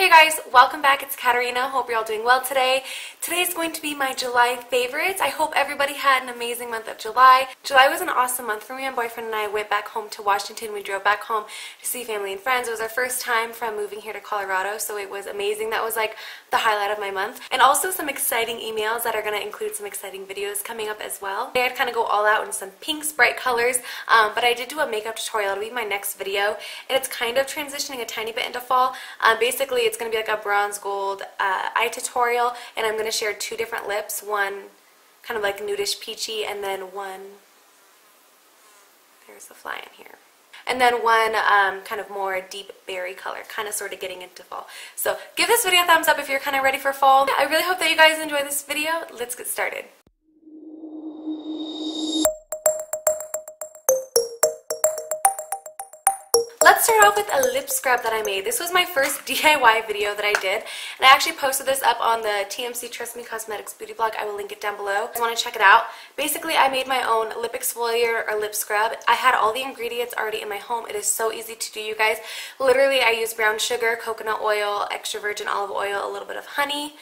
Hey guys, welcome back. It's Catarina. Hope you're all doing well today. Today's going to be my July favorites. I hope everybody had an amazing month of July. July was an awesome month for me. My boyfriend and I went back home to Washington. We drove back home to see family and friends. It was our first time from moving here to Colorado, so it was amazing. That was like the highlight of my month. And also some exciting emails that are going to include some exciting videos coming up as well. Today I'd kind of go all out in some pinks, bright colors, but I did do a makeup tutorial. It'll be my next video, and it's kind of transitioning a tiny bit into fall. Basically, it's going to be like a bronze gold eye tutorial, and I'm going to share two different lips, one kind of like nudish peachy, and then one, there's the fly in here, and then one kind of more deep berry color, kind of sort of getting into fall. So give this video a thumbs up if you're kind of ready for fall. I really hope that you guys enjoy this video. Let's get started. Let's start off with a lip scrub that I made. This was my first DIY video that I did, and I actually posted this up on the TMC Trust Me Cosmetics beauty blog. I will link it down below if you want to check it out. Basically, I made my own lip exfoliator or lip scrub. I had all the ingredients already in my home. It is so easy to do, you guys. Literally, I used brown sugar, coconut oil, extra virgin olive oil, a little bit of honey,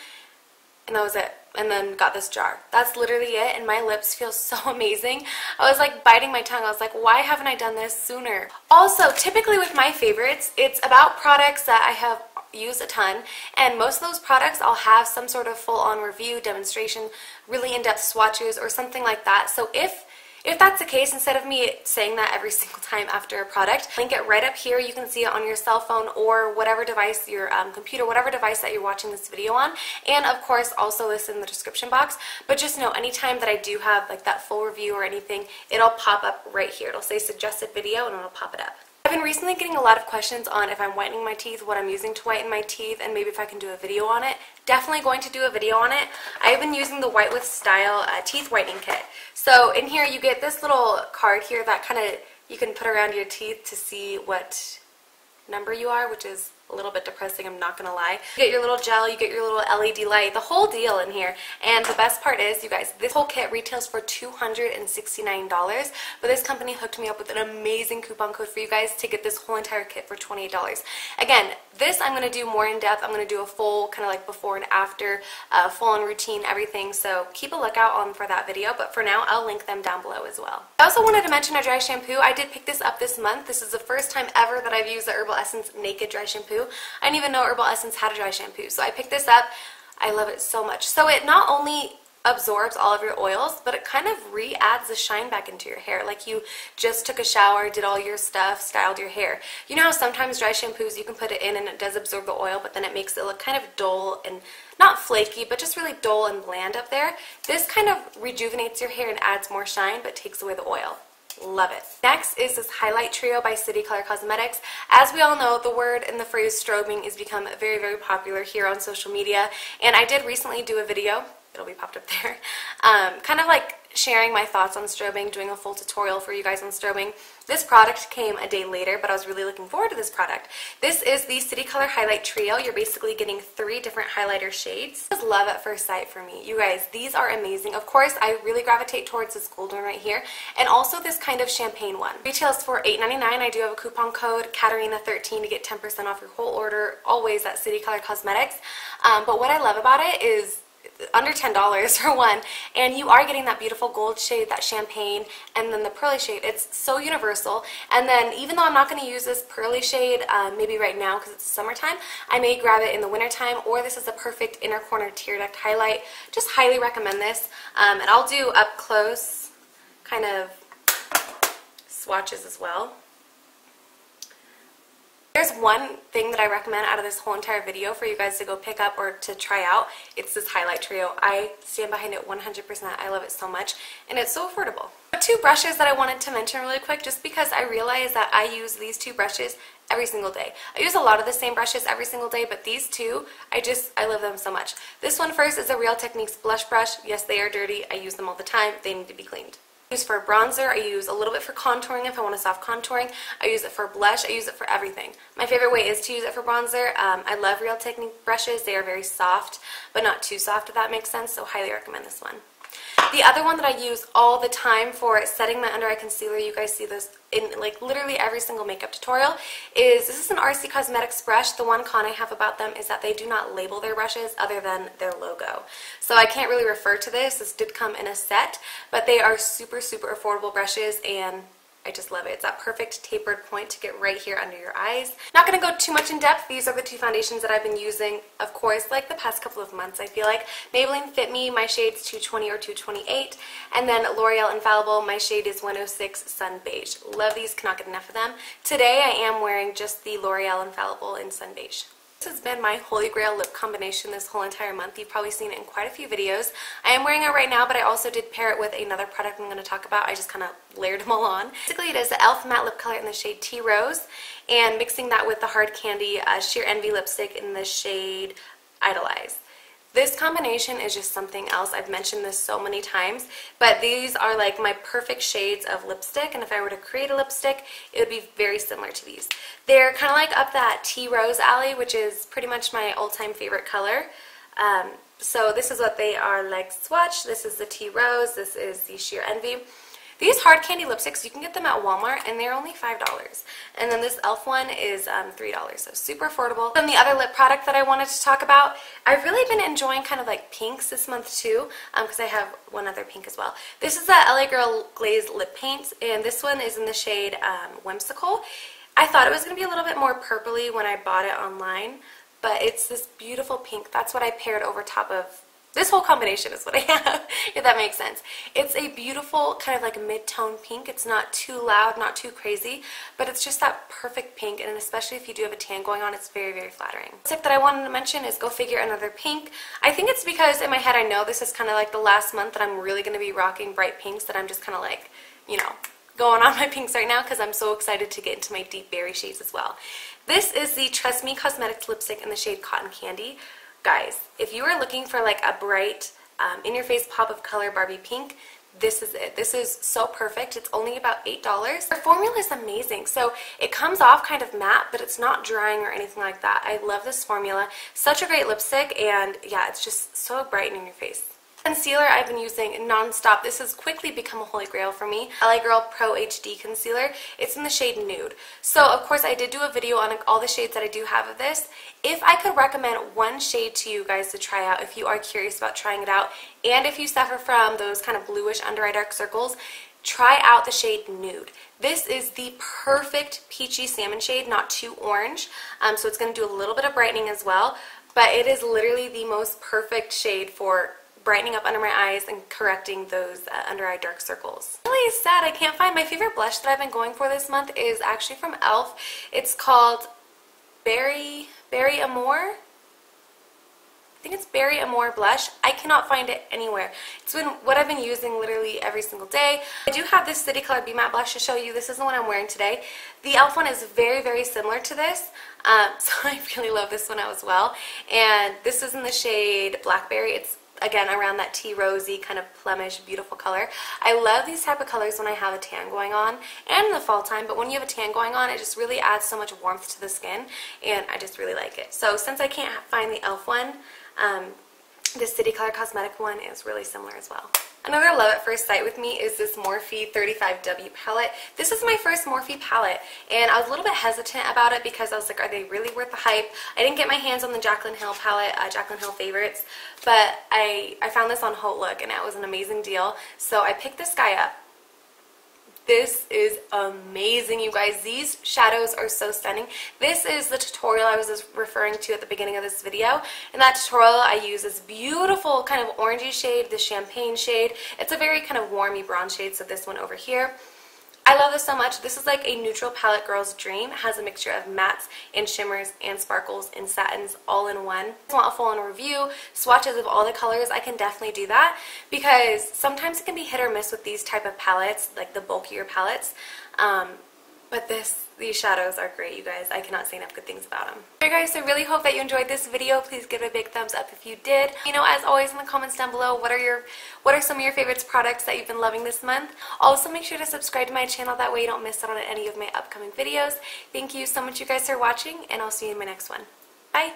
and that was it. And then got this jar. That's literally it, and my lips feel so amazing. I was like biting my tongue. I was like, why haven't I done this sooner? Also, typically with my favorites, it's about products that I have used a ton, and most of those products I'll have some sort of full-on review, demonstration, really in-depth swatches or something like that. So if that's the case, instead of me saying that every single time after a product, link it right up here. You can see it on your cell phone or whatever device, your computer, whatever device that you're watching this video on. And of course, also list in the description box. But just know, anytime that I do have like that full review or anything, it'll pop up right here. It'll say suggested video and it'll pop it up. I've been recently getting a lot of questions on if I'm whitening my teeth, what I'm using to whiten my teeth, and maybe if I can do a video on it. Definitely going to do a video on it. I've been using the White with Style teeth whitening kit. So in here you get this little card here that kind of you can put around your teeth to see what number you are, which is a little bit depressing, I'm not gonna lie. You get your little gel, you get your little LED light, the whole deal in here. And the best part is, you guys, this whole kit retails for $269, but this company hooked me up with an amazing coupon code for you guys to get this whole entire kit for $28. Again, this I'm gonna do more in depth. I'm gonna do a full kind of like before and after, full on routine, everything. So keep a lookout on for that video, but for now, I'll link them down below as well. I also wanted to mention a dry shampoo. I did pick this up this month. This is the first time ever that I've used the Herbal Essence Naked dry shampoo. I didn't even know Herbal Essence had a dry shampoo, so I picked this up. I love it so much. So it not only absorbs all of your oils, but it kind of re-adds the shine back into your hair, like you just took a shower, did all your stuff, styled your hair. You know how sometimes dry shampoos, you can put it in and it does absorb the oil, but then it makes it look kind of dull and not flaky, but just really dull and bland up there. This kind of rejuvenates your hair and adds more shine, but takes away the oil. Love it. Next is this highlight trio by City Color Cosmetics. As we all know, the word and the phrase strobing has become very, very popular here on social media, and I did recently do a video, it'll be popped up there, kind of like sharing my thoughts on strobing, doing a full tutorial for you guys on strobing. This product came a day later, but I was really looking forward to this product. This is the City Color Highlight Trio. You're basically getting three different highlighter shades. This is love at first sight for me. You guys, these are amazing. Of course, I really gravitate towards this gold one right here, and also this kind of champagne one. Retails for $8.99. I do have a coupon code, Catarina13, to get 10% off your whole order, always at City Color Cosmetics. But what I love about it is under $10 for one, and you are getting that beautiful gold shade, that champagne, and then the pearly shade. It's so universal. And then even though I'm not going to use this pearly shade maybe right now because it's summertime, I may grab it in the wintertime, or this is the perfect inner corner tear duct highlight. Just highly recommend this, and I'll do up close kind of swatches as well. There's one thing that I recommend out of this whole entire video for you guys to go pick up or to try out. It's this highlight trio. I stand behind it 100%. I love it so much, and it's so affordable. Two brushes that I wanted to mention really quick, just because I realize that I use these two brushes every single day. I use a lot of the same brushes every single day, but these two, I love them so much. This one first is a Real Techniques blush brush. Yes, they are dirty. I use them all the time. They need to be cleaned. I use for bronzer, I use a little bit for contouring if I want a soft contouring, I use it for blush, I use it for everything. My favorite way is to use it for bronzer. I love Real Technique brushes. They are very soft, but not too soft, if that makes sense, so highly recommend this one. The other one that I use all the time for setting my under eye concealer, you guys see this in like literally every single makeup tutorial, is this is an RC Cosmetics brush. The one con I have about them is that they do not label their brushes other than their logo. So I can't really refer to this. This did come in a set, but they are super, super affordable brushes and I just love it. It's that perfect tapered point to get right here under your eyes. Not going to go too much in depth. These are the two foundations that I've been using, of course, like the past couple of months, I feel like. Maybelline Fit Me, my shade's 220 or 228. And then L'Oreal Infallible, my shade is 106 Sun Beige. Love these, cannot get enough of them. Today I am wearing just the L'Oreal Infallible in Sun Beige. This has been my holy grail lip combination this whole entire month. You've probably seen it in quite a few videos. I am wearing it right now, but I also did pair it with another product I'm going to talk about. I just kind of layered them all on. Basically, it is the Elf Matte Lip Color in the shade Tearose, and mixing that with the Hard Candy Sheer Envy lipstick in the shade Idolize. This combination is just something else. I've mentioned this so many times, but these are like my perfect shades of lipstick, and if I were to create a lipstick, it would be very similar to these. They're kind of like up that tea rose alley, which is pretty much my all-time favorite color. So this is what they are like swatched. This is the tea rose. This is the sheer envy. These hard candy lipsticks, you can get them at Walmart, and they're only $5. And then this e.l.f. one is $3, so super affordable. Then the other lip product that I wanted to talk about, I've really been enjoying kind of like pinks this month too, because I have one other pink as well. This is the LA Girl Glazed Lip Paint, and this one is in the shade Whimsical. I thought it was going to be a little bit more purpley when I bought it online, but it's this beautiful pink. That's what I paired over top of. This whole combination is what I have, if that makes sense. It's a beautiful kind of like mid-tone pink. It's not too loud, not too crazy, but it's just that perfect pink, and especially if you do have a tan going on, it's very, very flattering. The tip that I wanted to mention is go figure another pink. I think it's because in my head I know this is kind of like the last month that I'm really going to be rocking bright pinks, that I'm just kind of like, you know, going on my pinks right now because I'm so excited to get into my deep berry shades as well. This is the Trust Me Cosmetics lipstick in the shade Cotton Candy. Guys, if you are looking for like a bright, in-your-face pop of color Barbie pink, this is it. This is so perfect. It's only about $8. Their formula is amazing. So it comes off kind of matte, but it's not drying or anything like that. I love this formula. Such a great lipstick, and yeah, it's just so bright and in your face. Concealer I've been using non-stop. This has quickly become a holy grail for me. LA Girl Pro HD Concealer. It's in the shade Nude. So, of course, I did do a video on all the shades that I do have of this. If I could recommend one shade to you guys to try out, if you are curious about trying it out, and if you suffer from those kind of bluish under eye dark circles, try out the shade Nude. This is the perfect peachy salmon shade, not too orange. So it's going to do a little bit of brightening as well, but it is literally the most perfect shade for brightening up under my eyes and correcting those under eye dark circles. Really sad I can't find my favorite blush that I've been going for this month is actually from e.l.f. It's called Berry Amore. I think it's Berry Amore blush. I cannot find it anywhere. It's been what I've been using literally every single day. I do have this City Color B Matte blush to show you. This is the one I'm wearing today. The e.l.f. one is very, very similar to this. So I really love this one out as well. And this is in the shade Blackberry. It's again around that tea rosy kind of plumish beautiful color. I love these type of colors when I have a tan going on and in the fall time, but when you have a tan going on, it just really adds so much warmth to the skin, and I just really like it. So since I can't find the e.l.f. one, this City Color Cosmetic one is really similar as well. Another love at first sight with me is this Morphe 35W palette. This is my first Morphe palette, and I was a little bit hesitant about it because I was like, are they really worth the hype? I didn't get my hands on the Jaclyn Hill palette, Jaclyn Hill favorites, but I found this on Haute Look, and it was an amazing deal, so I picked this guy up. This is amazing, you guys. These shadows are so stunning. This is the tutorial I was referring to at the beginning of this video. In that tutorial, I use this beautiful kind of orangey shade, the champagne shade. It's a very kind of warmy bronze shade, so this one over here. I love this so much. This is like a neutral palette girl's dream. It has a mixture of mattes and shimmers and sparkles and satins all in one. If you want a full-on review, swatches of all the colors, I can definitely do that because sometimes it can be hit or miss with these type of palettes, like the bulkier palettes. But these shadows are great, you guys. I cannot say enough good things about them. Alright guys, so I really hope that you enjoyed this video. Please give it a big thumbs up if you did. You know, as always, in the comments down below, what are some of your favorite products that you've been loving this month? Also, make sure to subscribe to my channel. That way you don't miss out on any of my upcoming videos. Thank you so much, you guys, for watching, and I'll see you in my next one. Bye!